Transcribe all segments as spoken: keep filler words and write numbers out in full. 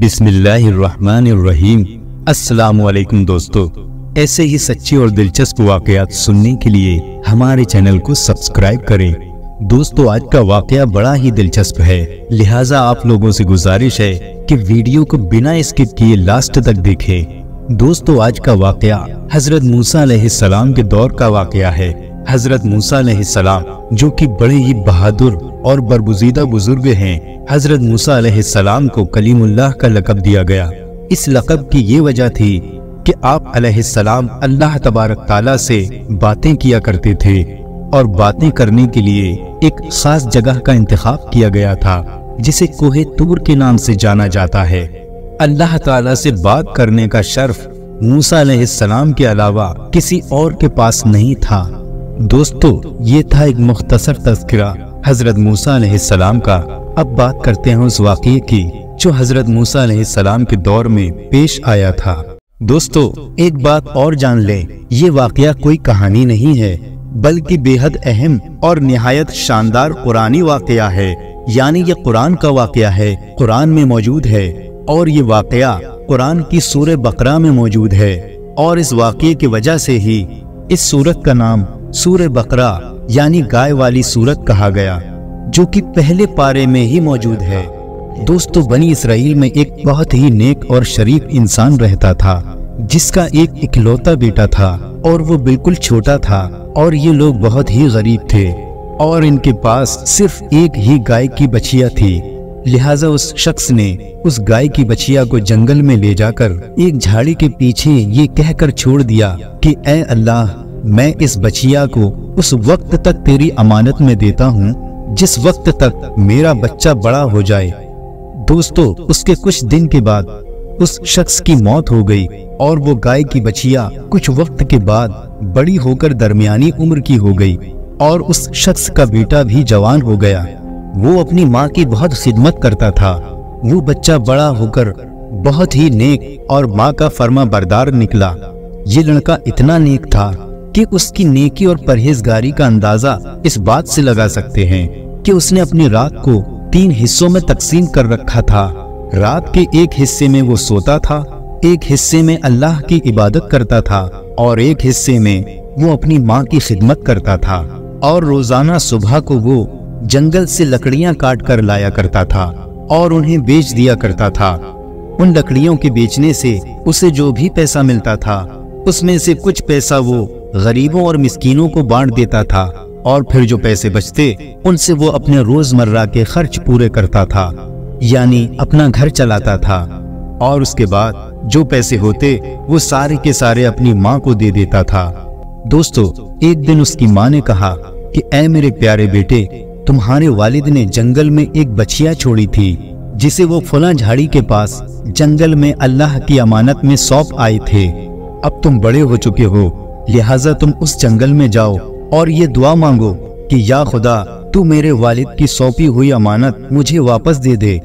बिस्मिल्लाहिर्रहमानिर्रहीम। अस्सलामुअलैकुम दोस्तों, ऐसे ही सच्चे और दिलचस्प वाकयात सुनने के लिए हमारे चैनल को सब्सक्राइब करें। दोस्तों, आज का वाकया बड़ा ही दिलचस्प है, लिहाजा आप लोगों से गुजारिश है कि वीडियो को बिना स्किप किए लास्ट तक देखें। दोस्तों, आज का वाकया हजरत मूसा अलैहिस्सलाम के दौर का वाकया है। हजरत मूसा अलैहिस्सलाम जो कि बड़े ही बहादुर और बरगुज़ीदा बुजुर्ग हैं, हजरत मूसा अलैहिस्सलाम को कलीमुल्लाह का लक़ब दिया गया। इस लक़ब की ये वजह थी कि आप अलैहिस्सलाम अल्लाह तबारक तआला से बातें किया करते थे और बातें करने के लिए एक खास जगह का इंतखाब किया गया था जिसे कोहे तूर के नाम से जाना जाता है। अल्लाह ताला से बात करने का शर्फ मूसा अलैहिस्सलाम के अलावा किसी और के पास नहीं था। दोस्तों, ये था एक मुख्तसर तज़किरा हजरत मूसा अलैहिस्सलाम का। अब बात करते हैं उस वाक़े की जो हजरत मूसा अलैहिस्सलाम के दौर में पेश आया था। दोस्तों, एक बात और जान लें, ये वाक़या कोई कहानी नहीं है बल्कि बेहद अहम और निहायत शानदार कुरानी वाकया है। यानी ये कुरान का वाकया है, कुरान में मौजूद है और ये वाकया कुरान की सूरह बकरा में मौजूद है। और इस वाकये की वजह से ही इस सूरत का नाम सूरह बकरा यानी गाय वाली सूरत कहा गया, जो कि पहले पारे में ही मौजूद है। दोस्तों, बनी इस्राएल में एक बहुत ही नेक और शरीफ इंसान रहता था जिसका एक इकलौता बेटा था और वो बिल्कुल छोटा था और ये लोग बहुत ही गरीब थे और इनके पास सिर्फ एक ही गाय की बछिया थी। लिहाजा उस शख्स ने उस गाय की बछिया को जंगल में ले जाकर एक झाड़ी के पीछे ये कहकर छोड़ दिया कि ऐ अल्लाह, मैं इस बछिया को उस वक्त तक तेरी अमानत में देता हूँ जिस वक्त तक मेरा बच्चा बड़ा हो जाए। दोस्तों, उसके कुछ दिन के बाद उस शख्स की मौत हो गई और वो गाय की बछिया कुछ वक्त के बाद बड़ी होकर दरमियानी उम्र की हो गई और उस शख्स का बेटा भी जवान हो गया। वो अपनी माँ की बहुत खिदमत करता था। वो बच्चा बड़ा होकर बहुत ही नेक और माँ का फर्मा बरदार निकला। ये लड़का इतना नेक था कि उसकी नेकी और परहेजगारी का अंदाजा इस बात से लगा सकते हैं कि उसने अपनी रात को तीन हिस्सों में तकसीम कर रखा था। रात के एक हिस्से में वो सोता था, एक हिस्से में अल्लाह की इबादत करता था और एक हिस्से में वो अपनी माँ की खिदमत करता था। और रोजाना सुबह को वो जंगल से लकड़ियाँ काट कर लाया करता था और उन्हें बेच दिया करता था। उन लकड़ियों के बेचने से उसे जो भी पैसा मिलता था उसमें से कुछ पैसा वो गरीबों और मिस्कीनों को बांट देता था और फिर जो पैसे बचते उनसे वो अपने रोजमर्रा के खर्च पूरे करता था, यानी अपना घर चलाता था। और उसके बाद जो पैसे होते वो सारे के सारे अपनी माँ को दे देता था। दोस्तों, एक दिन उसकी माँ ने कहा कि ऐ मेरे प्यारे बेटे, तुम्हारे वालिद ने जंगल में एक बछिया छोड़ी थी जिसे वो फला झाड़ी के पास जंगल में अल्लाह की अमानत में सौंप आए थे। अब तुम बड़े हो चुके हो, लिहाजा तुम उस जंगल में जाओ और ये दुआ मांगो कि या खुदा, तू मेरे वालिद की सौंपी हुई अमानत मुझे वापस दे दे।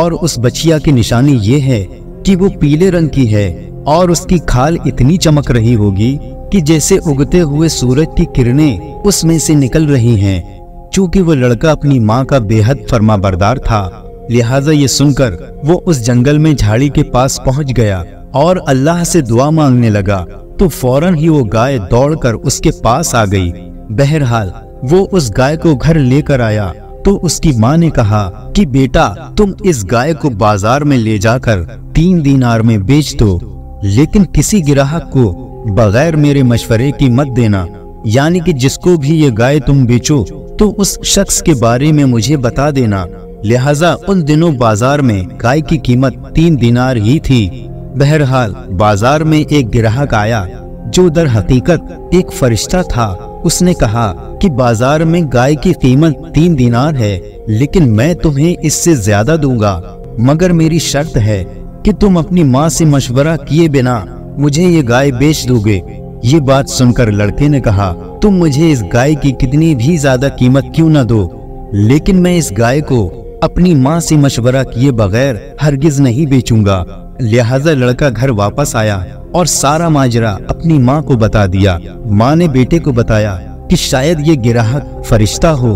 और उस बछिया की निशानी ये है कि वो पीले रंग की है और उसकी खाल इतनी चमक रही होगी कि जैसे उगते हुए सूरज की किरणें उसमें से निकल रही हैं। चूँकि वो लड़का अपनी माँ का बेहद फर्मा बरदार था, लिहाजा ये सुनकर वो उस जंगल में झाड़ी के पास पहुँच गया और अल्लाह से दुआ मांगने लगा। तो फौरन ही वो गाय दौड़कर उसके पास आ गई। बहरहाल वो उस गाय को घर लेकर आया तो उसकी माँ ने कहा कि बेटा, तुम इस गाय को बाजार में ले जाकर तीन दीनार में बेच दो, लेकिन किसी ग्राहक को बगैर मेरे मशवरे की मत देना। यानी कि जिसको भी ये गाय तुम बेचो तो उस शख्स के बारे में मुझे बता देना। लिहाजा उन दिनों बाजार में गाय की कीमत तीन दीनार ही थी। बहरहाल बाजार में एक ग्राहक आया जो दर हकीकत एक फरिश्ता था। उसने कहा कि बाजार में गाय की कीमत तीन दीनार है, लेकिन मैं तुम्हें इससे ज्यादा दूंगा, मगर मेरी शर्त है कि तुम अपनी माँ से मशवरा किए बिना मुझे ये गाय बेच दोगे। ये बात सुनकर लड़के ने कहा, तुम मुझे इस गाय की कितनी भी ज्यादा कीमत क्यों ना दो, लेकिन मैं इस गाय को अपनी माँ से मशवरा किए बगैर हरगिज नहीं बेचूंगा। लिहाजा लड़का घर वापस आया और सारा माजरा अपनी माँ को बता दिया। माँ ने बेटे को बताया कि शायद ये ग्राहक फरिश्ता हो।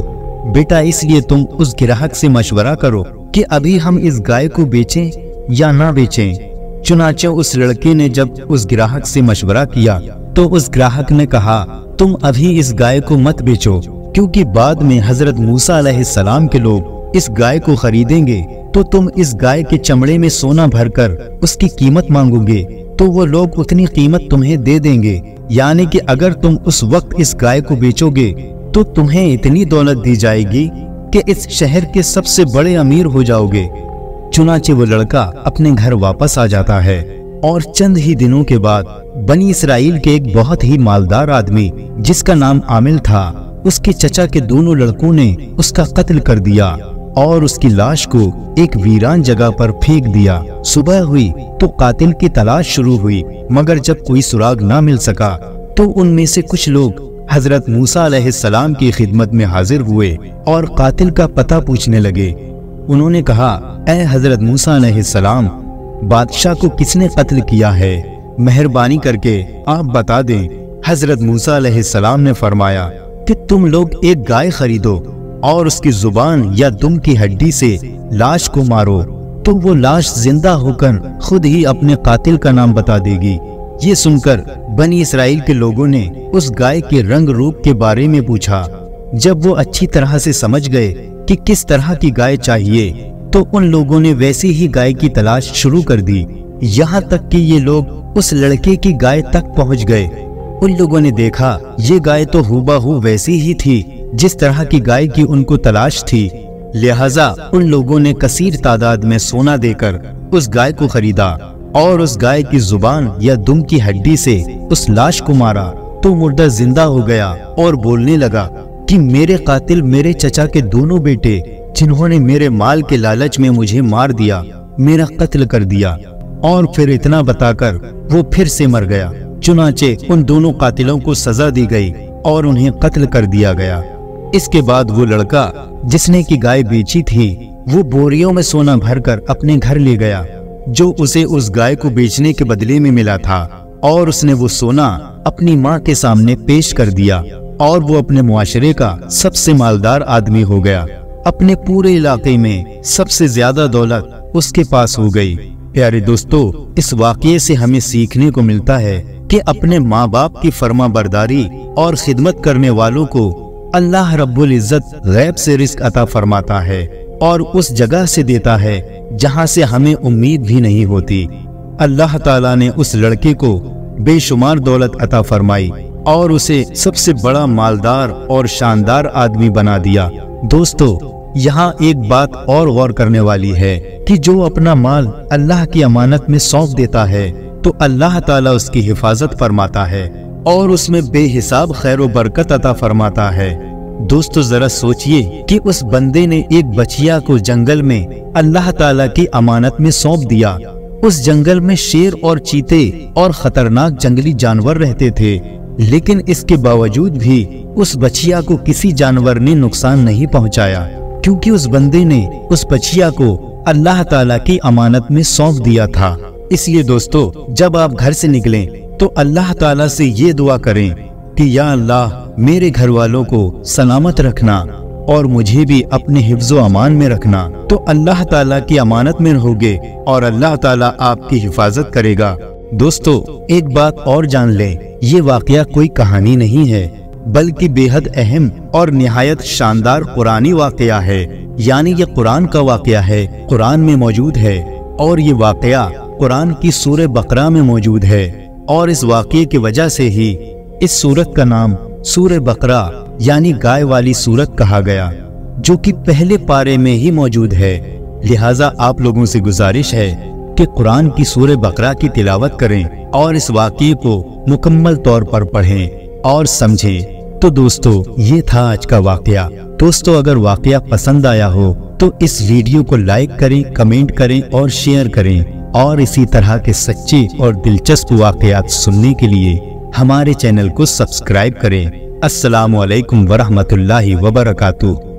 बेटा, इसलिए तुम उस ग्राहक से मशवरा करो कि अभी हम इस गाय को बेचें या ना बेचें। चुनाचे उस लड़के ने जब उस ग्राहक से मशवरा किया तो उस ग्राहक ने कहा, तुम अभी इस गाय को मत बेचो, क्योंकि बाद में हजरत मूसा अलैहिस्सलाम के लोग इस गाय को खरीदेंगे तो तुम इस गाय के चमड़े में सोना भरकर उसकी कीमत मांगोगे तो वो लोग उतनी कीमत तुम्हें दे देंगे। यानी कि अगर तुम उस वक्त इस गाय को बेचोगे तो तुम्हें इतनी दौलत दी जाएगी कि इस शहर के सबसे बड़े अमीर हो जाओगे। चुनाचे वो लड़का अपने घर वापस आ जाता है और चंद ही दिनों के बाद बनी इस्राएल के एक बहुत ही मालदार आदमी जिसका नाम आमिल था, उसके चचा के दोनों लड़कों ने उसका कत्ल कर दिया और उसकी लाश को एक वीरान जगह पर फेंक दिया। सुबह हुई तो कातिल की तलाश शुरू हुई, मगर जब कोई सुराग ना मिल सका तो उनमें से कुछ लोग हजरत मूसा अलैहिस्सलाम की खिदमत में हाजिर हुए और कातिल का पता पूछने लगे। उन्होंने कहा, ए हजरत मूसा अलैहिस्सलाम, बादशाह को किसने कत्ल किया है? मेहरबानी करके आप बता दें। हजरत मूसा अलैहिस्सलाम ने फरमाया कि तुम लोग एक गाय खरीदो और उसकी जुबान या दुम की हड्डी से लाश को मारो तो वो लाश जिंदा होकर खुद ही अपने कातिल का नाम बता देगी। ये सुनकर बनी इस्राएल के लोगों ने उस गाय के रंग रूप के बारे में पूछा। जब वो अच्छी तरह से समझ गए कि किस तरह की गाय चाहिए तो उन लोगों ने वैसी ही गाय की तलाश शुरू कर दी, यहाँ तक कि ये लोग उस लड़के की गाय तक पहुँच गए। उन लोगों ने देखा ये गाय तो हूबहू वैसी ही थी जिस तरह की गाय की उनको तलाश थी, लिहाजा उन लोगों ने कसीर तादाद में सोना देकर उस गाय को खरीदा और उस गाय की जुबान या दुम की हड्डी से उस लाश को मारा तो मुर्दा जिंदा हो गया और बोलने लगा कि मेरे कातिल मेरे चचा के दोनों बेटे, जिन्होंने मेरे माल के लालच में मुझे मार दिया, मेरा कत्ल कर दिया। और फिर इतना बताकर वो फिर से मर गया। चुनाचे उन दोनों कातिलों को सजा दी गई और उन्हें कत्ल कर दिया गया। इसके बाद वो लड़का जिसने की गाय बेची थी वो बोरियों में सोना भरकर अपने घर ले गया जो उसे उस गाय को बेचने के बदले में मिला था, और उसने वो सोना अपनी माँ के सामने पेश कर दिया और वो अपने मुआशरे का सबसे मालदार आदमी हो गया। अपने पूरे इलाके में सबसे ज्यादा दौलत उसके पास हो गई। प्यारे दोस्तों, इस वाकये से हमें सीखने को मिलता है कि अपने माँ बाप की फर्मा बरदारी और खिदमत करने वालों को अल्लाह रब्बुल इज़्ज़त गैब से रिस्क अता फरमाता है और उस जगह से देता है जहाँ से हमें उम्मीद भी नहीं होती। अल्लाह ताला ने उस लड़के को बेशुमार दौलत अता फरमाई और उसे सबसे बड़ा मालदार और शानदार आदमी बना दिया। दोस्तों, यहाँ एक बात और गौर करने वाली है कि जो अपना माल अल्लाह की अमानत में सौंप देता है तो अल्लाह ताला उसकी हिफाजत फरमाता है और उसमें बेहिसाब खैर व बरकत अता फरमाता है। दोस्तों, जरा सोचिए कि उस बंदे ने एक बछिया को जंगल में अल्लाह ताला की अमानत में सौंप दिया। उस जंगल में शेर और चीते और खतरनाक जंगली जानवर रहते थे, लेकिन इसके बावजूद भी उस बछिया को किसी जानवर ने नुकसान नहीं पहुंचाया, क्योंकि उस बंदे ने उस बछिया को अल्लाह ताला की अमानत में सौंप दिया था। इसलिए दोस्तों, जब आप घर से निकलें तो अल्लाह ताला से ये दुआ करें कि या अल्लाह, मेरे घर वालों को सलामत रखना और मुझे भी अपने हिफ्ज़ो अमान में रखना। तो अल्लाह ताला की अमानत में रहोगे और अल्लाह ताला आपकी हिफाजत करेगा। दोस्तों, एक बात और जान लें, ये वाकया कोई कहानी नहीं है बल्कि बेहद अहम और निहायत शानदार कुरानी वाकया है। यानी ये कुरान का वाकया है, कुरान में मौजूद है और ये वाकया कुरान की सूरह बकरा में मौजूद है। और इस वाकये की वजह से ही इस सूरत का नाम सूरह बकरा यानी गाय वाली सूरत कहा गया, जो कि पहले पारे में ही मौजूद है। लिहाजा आप लोगों से गुजारिश है कि कुरान की सूरह बकरा की तिलावत करें और इस वाक़ये को मुकम्मल तौर पर पढ़ें और समझें। तो दोस्तों, ये था आज का वाक़या। दोस्तों, अगर वाक़या पसंद आया हो तो इस वीडियो को लाइक करें, कमेंट करें और शेयर करें। और इसी तरह के सच्चे और दिलचस्प वाक़यात सुनने के लिए हमारे चैनल को सब्सक्राइब करें। अस्सलामु अलैकुम वरहमतुल्लाहि वबरकातुह।